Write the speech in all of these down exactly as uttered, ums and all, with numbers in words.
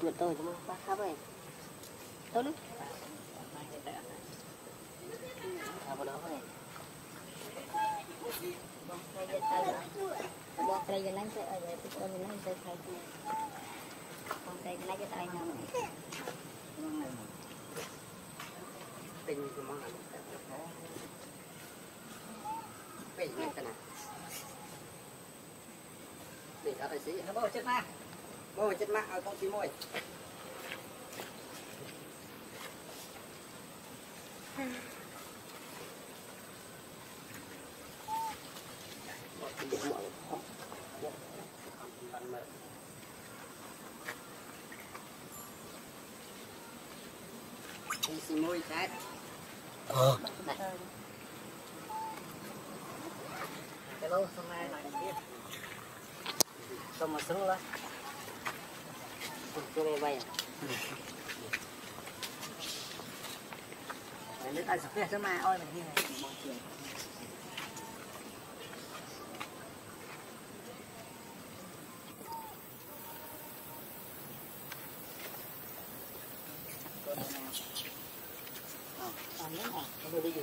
tuổi tôi đúng không? Ba mươi. Tốt lắm. À, bộ đó này. Bông cây giờ nắng sẽ ở đây, tôi giờ nắng sẽ thay. Bông cây giờ nắng sẽ thay nhau. Tình của mong là bây giờ thế nào? Để cho thầy sĩ, nó bao chết ma, bao chết ma ở con tí môi. Xin môi trái. Ờ. Cái lâu xong này là cái kia. Xong mà sướng lắm. Tôi đây vậy. Lấy tay sọc ra cho mà ôi mình đi này. Hãy subscribe cho kênh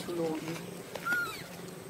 kênh Ghiền Mì Gõ để không bỏ lỡ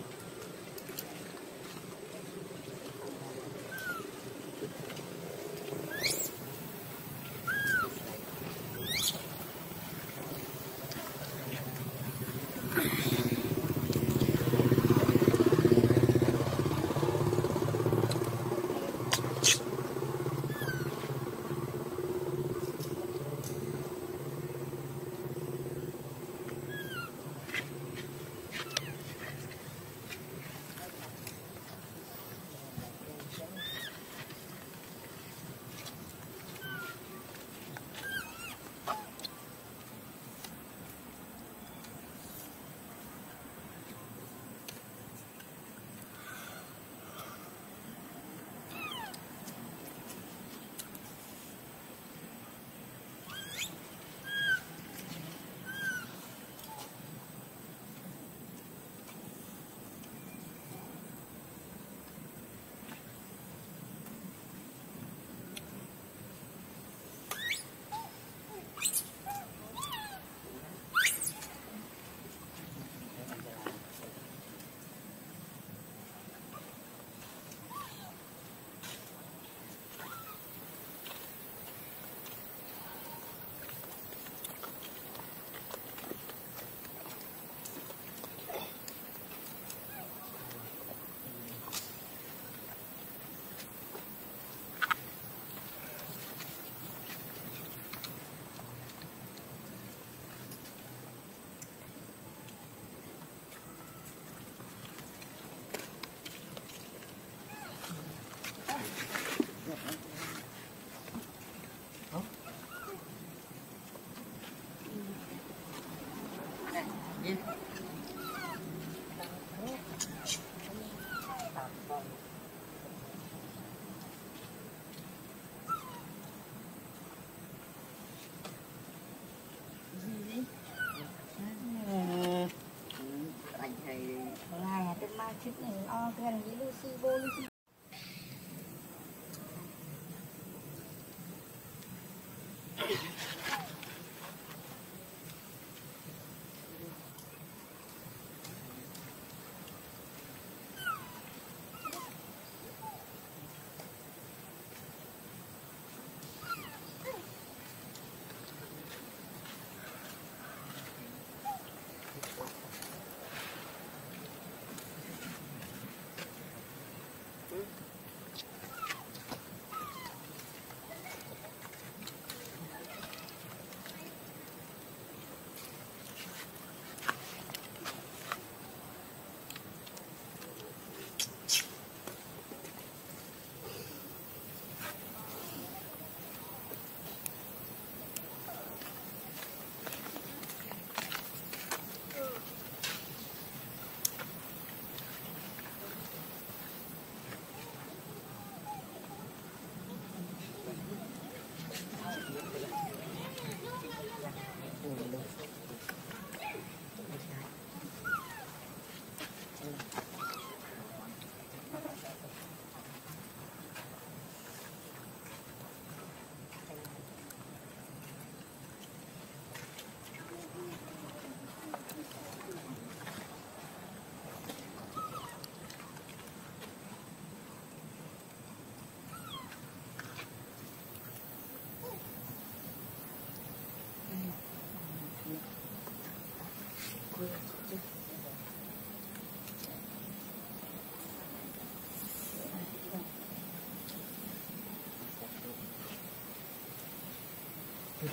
Mình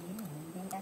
những cái đó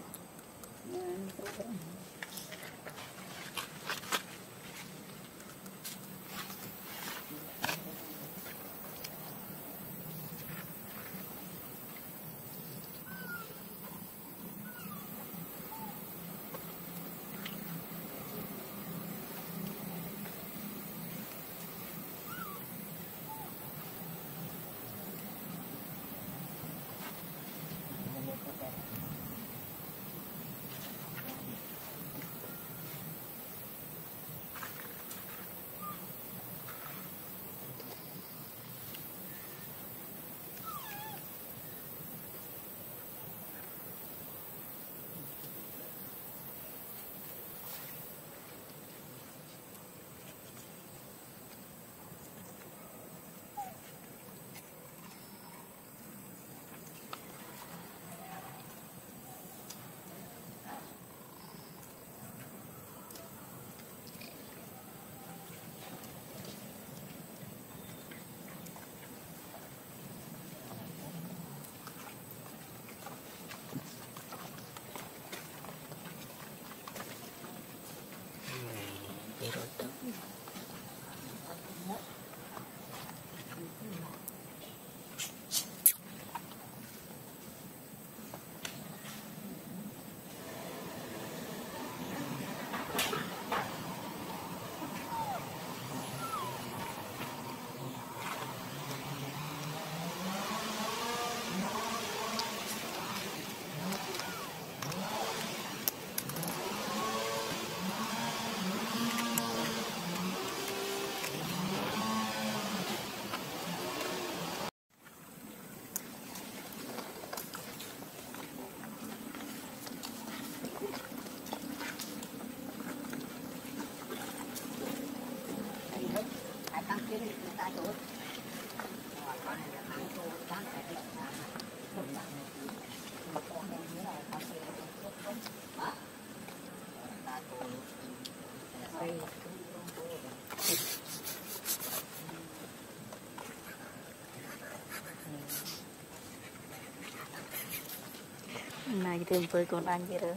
này thì với con anh vậy đó.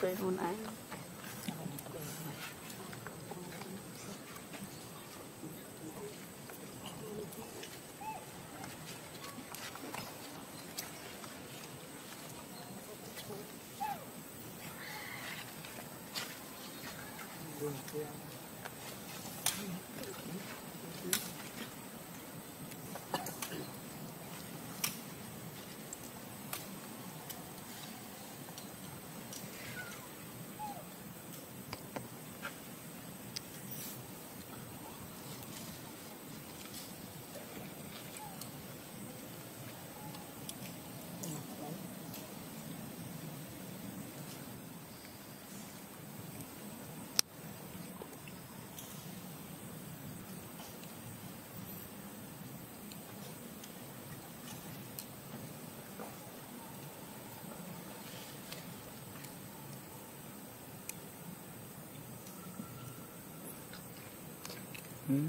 Với con anh. Mm-hmm.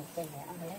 một cây lẻ ăn lấy.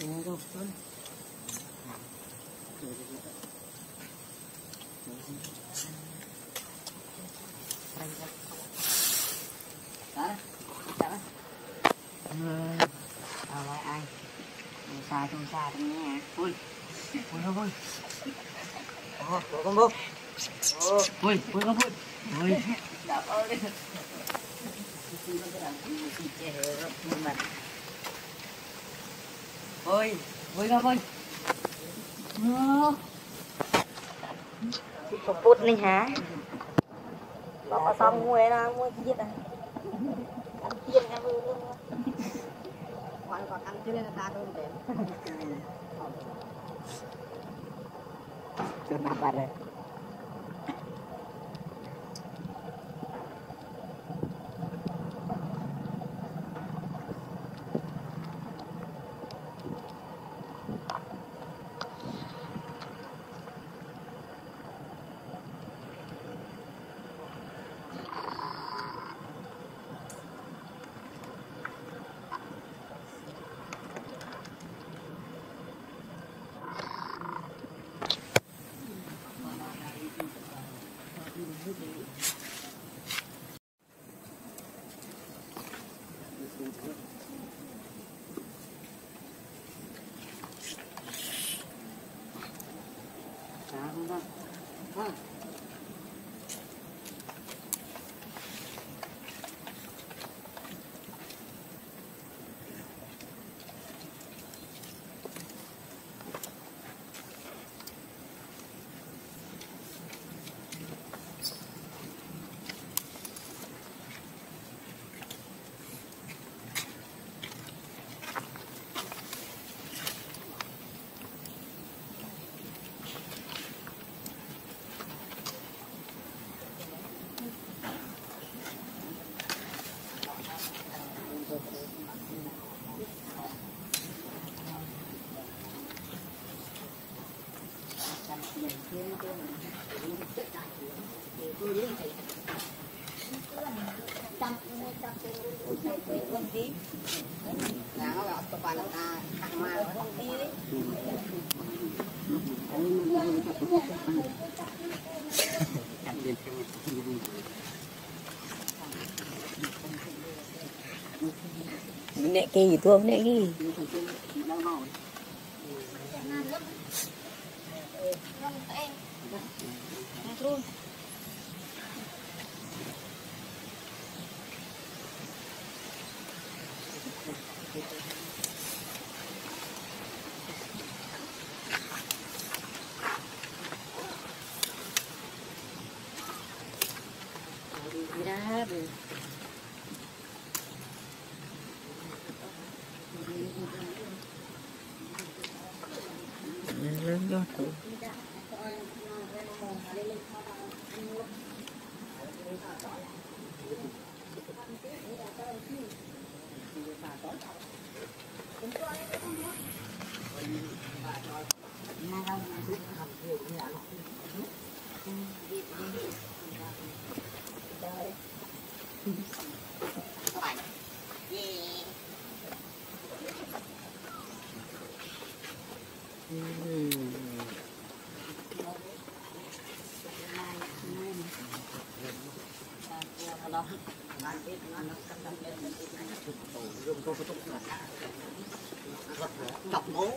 Hãy subscribe cho kênh Ghiền Mì Gõ để không bỏ lỡ những video hấp dẫn. Ôi, vui không ơi? Chị phục phút lên hả? Bỏ xong mua ra, mua cái giết à? Ăn chiên ăn luôn luôn. Còn còn ăn chứ nên là ta không đẹp. Chưa mặt bật rồi. Nè kia gì thương nè kia. Hãy subscribe cho kênh Ghiền Mì Gõ để không bỏ lỡ những video hấp dẫn. Bố mùi mùi mùi mùi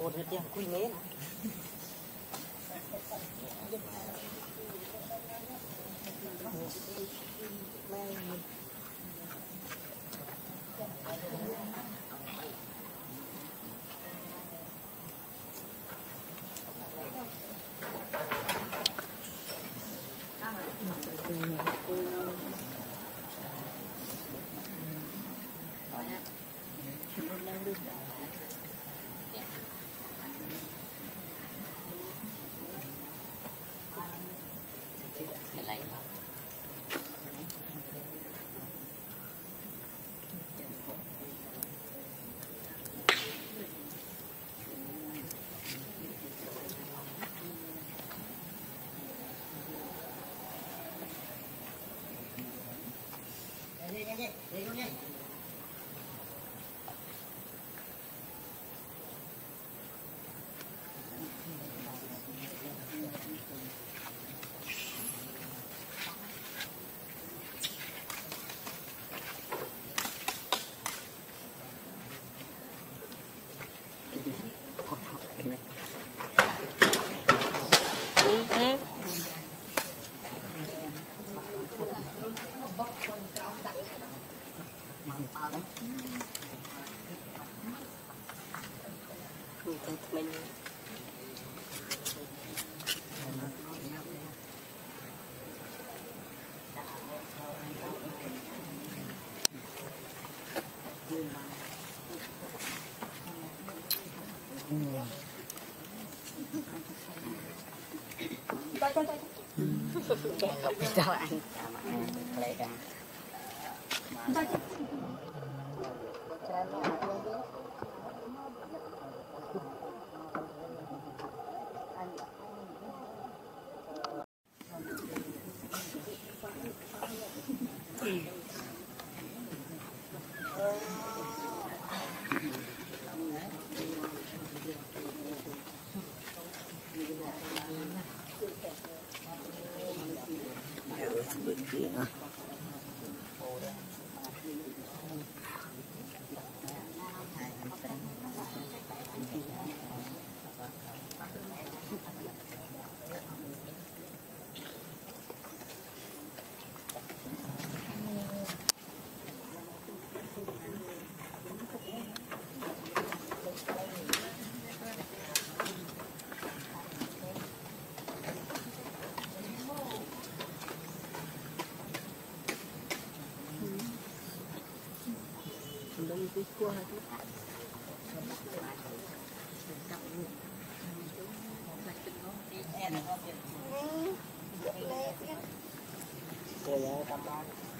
ổn hết tiền quý nghế Hãy subscribe cho kênh Ghiền Mì Gõ để không bỏ lỡ Lục cho anh. Hãy subscribe cho kênh Ghiền Mì Gõ.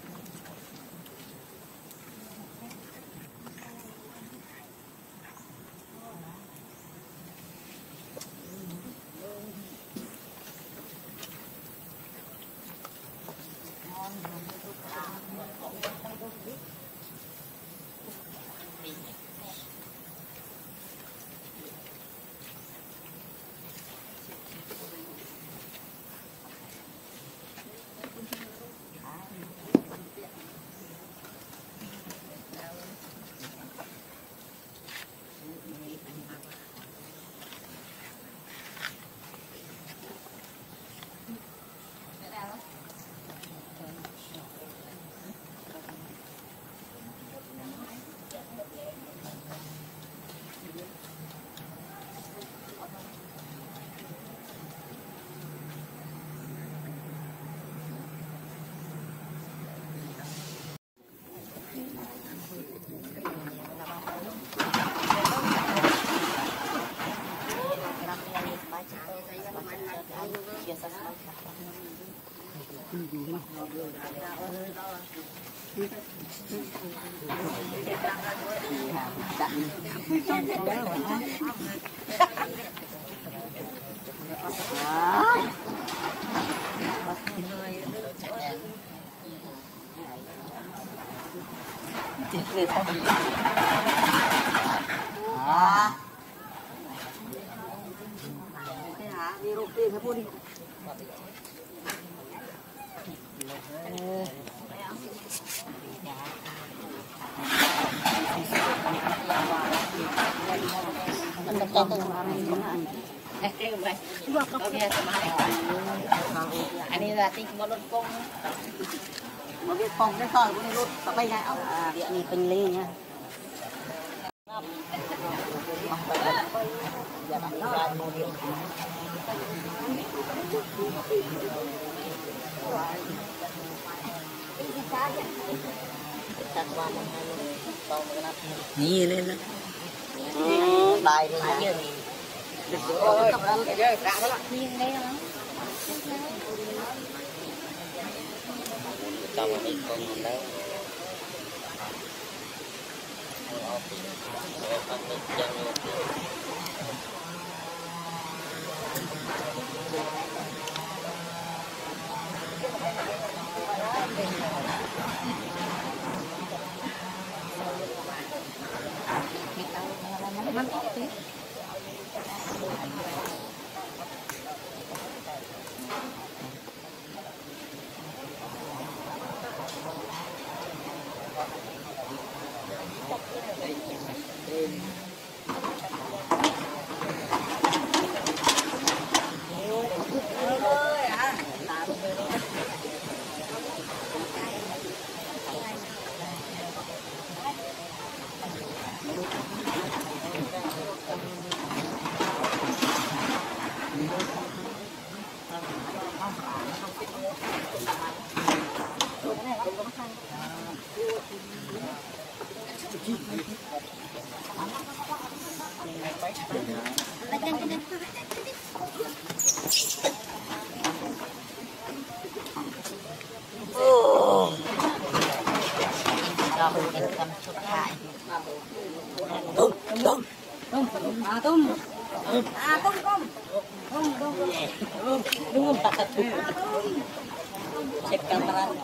Mà biết phòng cái sòi của nó luôn, tập bay ra ống địa này bình lì nha. Nhì lên lắm. Bài này. Ôi, cái đã đó là nghiêng đấy hả? Hãy subscribe cho kênh Ghiền Mì Gõ để không bỏ lỡ những video hấp dẫn. Hãy subscribe cho kênh Ghiền Mì Gõ để không bỏ lỡ những video hấp dẫn.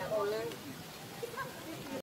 không bỏ lỡ những video hấp dẫn.